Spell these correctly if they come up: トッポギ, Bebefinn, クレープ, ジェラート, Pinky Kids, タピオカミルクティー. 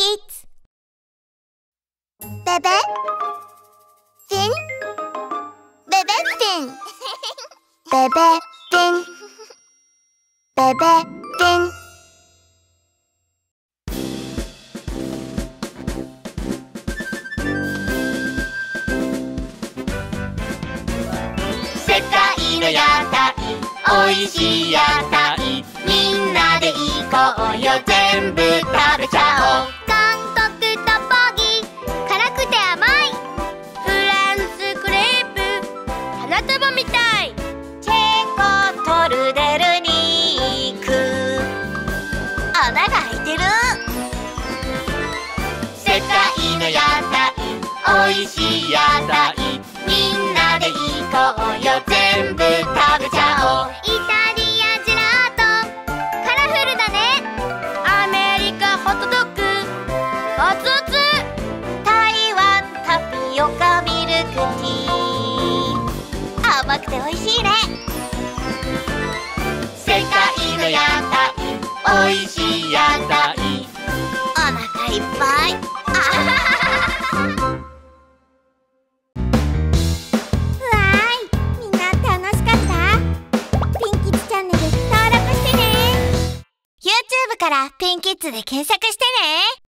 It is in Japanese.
kids. Bebe, fin, bebe fin, bebe fin, bebe fin.世界の屋台、おいしい屋台、みんなで行こうよ、全部食べちゃおう。韓国トッポギ、辛くて甘い。フランスクレープ、花束みたい。チェコトルデルに行く、穴が開いてる。世界の屋台、おいしい屋台、みんなで行こうよ、全部食べちゃおう。イタリアジェラート、カラフルだね。アメリカホットドッグ、アツアツ。台湾タピオカミルクティー、甘くておいしいね。世界の屋台、おいしい屋台、お腹いっぱい。あはははは。YouTube からピンキッズで検索してね。